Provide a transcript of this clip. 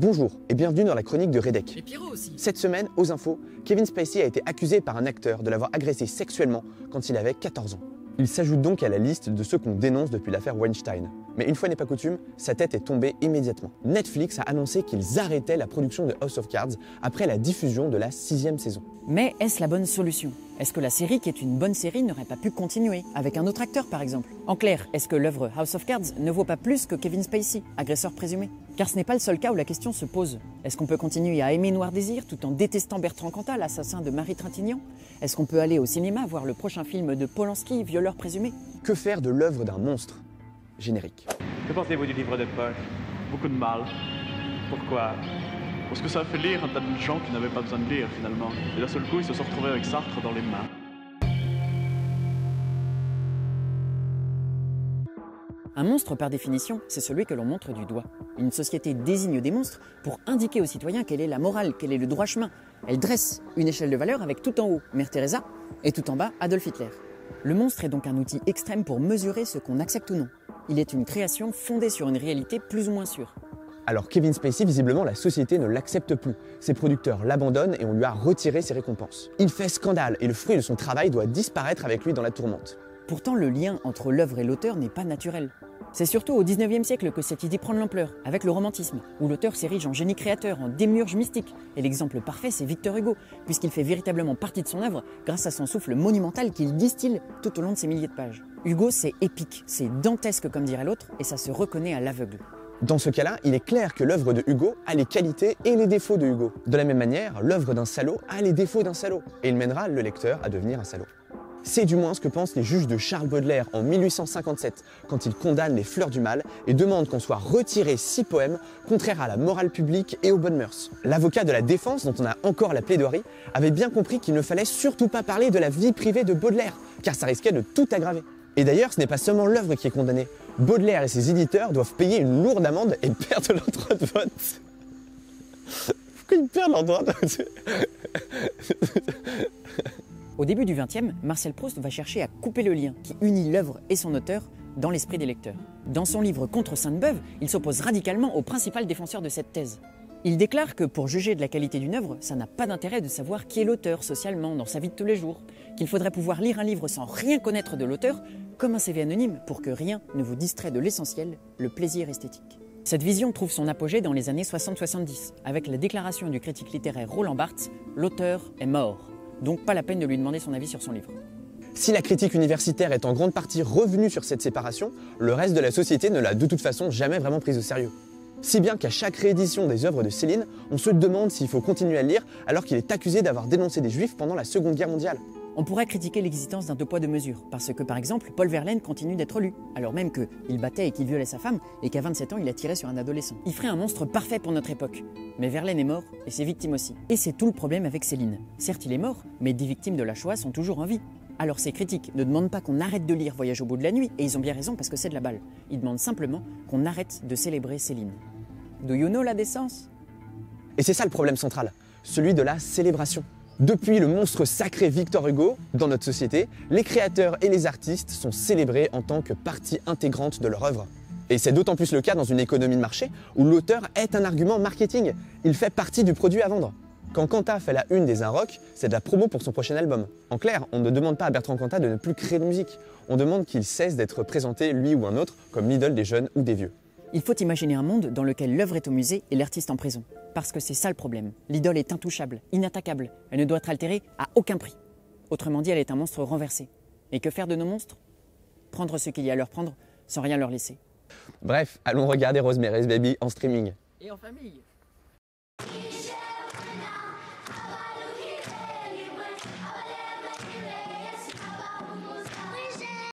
Bonjour et bienvenue dans la chronique de Redec. Et Pierrot aussi. Cette semaine, aux infos, Kevin Spacey a été accusé par un acteur de l'avoir agressé sexuellement quand il avait 14 ans. Il s'ajoute donc à la liste de ceux qu'on dénonce depuis l'affaire Weinstein. Mais une fois n'est pas coutume, sa tête est tombée immédiatement. Netflix a annoncé qu'ils arrêtaient la production de House of Cards après la diffusion de la 6e saison. Mais est-ce la bonne solution? Est-ce que la série, qui est une bonne série, n'aurait pas pu continuer avec un autre acteur, par exemple? En clair, est-ce que l'œuvre House of Cards ne vaut pas plus que Kevin Spacey, agresseur présumé? Car ce n'est pas le seul cas où la question se pose. Est-ce qu'on peut continuer à aimer Noir Désir tout en détestant Bertrand Cantat, l'assassin de Marie Trintignant? Est-ce qu'on peut aller au cinéma voir le prochain film de Polanski, violeur présumé? Que faire de l'œuvre d'un monstre? Générique. Que pensez-vous du livre de poche? Beaucoup de mal. Pourquoi? Parce que ça a fait lire un tas de gens qui n'avaient pas besoin de lire, finalement. Et d'un seul coup, ils se sont retrouvés avec Sartre dans les mains. Un monstre, par définition, c'est celui que l'on montre du doigt. Une société désigne des monstres pour indiquer aux citoyens quelle est la morale, quel est le droit chemin. Elle dresse une échelle de valeur avec tout en haut Mère Teresa et tout en bas Adolf Hitler. Le monstre est donc un outil extrême pour mesurer ce qu'on accepte ou non. Il est une création fondée sur une réalité plus ou moins sûre. Alors Kevin Spacey, visiblement, la société ne l'accepte plus. Ses producteurs l'abandonnent et on lui a retiré ses récompenses. Il fait scandale et le fruit de son travail doit disparaître avec lui dans la tourmente. Pourtant, le lien entre l'œuvre et l'auteur n'est pas naturel. C'est surtout au 19e siècle que cette idée prend de l'ampleur, avec le romantisme, où l'auteur s'érige en génie créateur, en démiurge mystique. Et l'exemple parfait, c'est Victor Hugo, puisqu'il fait véritablement partie de son œuvre grâce à son souffle monumental qu'il distille tout au long de ses milliers de pages. Hugo, c'est épique, c'est dantesque comme dirait l'autre, et ça se reconnaît à l'aveugle. Dans ce cas-là, il est clair que l'œuvre de Hugo a les qualités et les défauts de Hugo. De la même manière, l'œuvre d'un salaud a les défauts d'un salaud, et il mènera le lecteur à devenir un salaud. C'est du moins ce que pensent les juges de Charles Baudelaire en 1857, quand il condamne les Fleurs du Mal et demande qu'on soit retiré 6 poèmes contraires à la morale publique et aux bonnes mœurs. L'avocat de la défense, dont on a encore la plaidoirie, avait bien compris qu'il ne fallait surtout pas parler de la vie privée de Baudelaire, car ça risquait de tout aggraver. Et d'ailleurs, ce n'est pas seulement l'œuvre qui est condamnée. Baudelaire et ses éditeurs doivent payer une lourde amende et perdre leur droit de vote. Pourquoi ils perdent leur droit de vote? Au début du XXe, Marcel Proust va chercher à couper le lien qui unit l'œuvre et son auteur dans l'esprit des lecteurs. Dans son livre Contre Sainte-Beuve, il s'oppose radicalement au principal défenseur de cette thèse. Il déclare que pour juger de la qualité d'une œuvre, ça n'a pas d'intérêt de savoir qui est l'auteur socialement dans sa vie de tous les jours, qu'il faudrait pouvoir lire un livre sans rien connaître de l'auteur, comme un CV anonyme, pour que rien ne vous distrait de l'essentiel, le plaisir esthétique. Cette vision trouve son apogée dans les années 60-70, avec la déclaration du critique littéraire Roland Barthes « L'auteur est mort », donc pas la peine de lui demander son avis sur son livre. Si la critique universitaire est en grande partie revenue sur cette séparation, le reste de la société ne l'a de toute façon jamais vraiment prise au sérieux. Si bien qu'à chaque réédition des œuvres de Céline, on se demande s'il faut continuer à lire alors qu'il est accusé d'avoir dénoncé des juifs pendant la Seconde Guerre mondiale. On pourrait critiquer l'existence d'un deux poids deux mesures, parce que par exemple, Paul Verlaine continue d'être lu, alors même qu'il battait et qu'il violait sa femme, et qu'à 27 ans, il a tiré sur un adolescent. Il ferait un monstre parfait pour notre époque. Mais Verlaine est mort, et ses victimes aussi. Et c'est tout le problème avec Céline. Certes, il est mort, mais des victimes de la Shoah sont toujours en vie. Alors ces critiques ne demandent pas qu'on arrête de lire Voyage au bout de la nuit, et ils ont bien raison parce que c'est de la balle. Ils demandent simplement qu'on arrête de célébrer Céline. Do you know la décence? Et c'est ça le problème central, celui de la célébration. Depuis le monstre sacré Victor Hugo, dans notre société, les créateurs et les artistes sont célébrés en tant que partie intégrante de leur œuvre. Et c'est d'autant plus le cas dans une économie de marché où l'auteur est un argument marketing, il fait partie du produit à vendre. Quand Cantat fait la une des Inrocks, c'est de la promo pour son prochain album. En clair, on ne demande pas à Bertrand Cantat de ne plus créer de musique, on demande qu'il cesse d'être présenté, lui ou un autre, comme l'idole des jeunes ou des vieux. Il faut imaginer un monde dans lequel l'œuvre est au musée et l'artiste en prison. Parce que c'est ça le problème. L'idole est intouchable, inattaquable. Elle ne doit être altérée à aucun prix. Autrement dit, elle est un monstre renversé. Et que faire de nos monstres? Prendre ce qu'il y a à leur prendre, sans rien leur laisser. Bref, allons regarder Rosemary's Baby en streaming. Et en famille.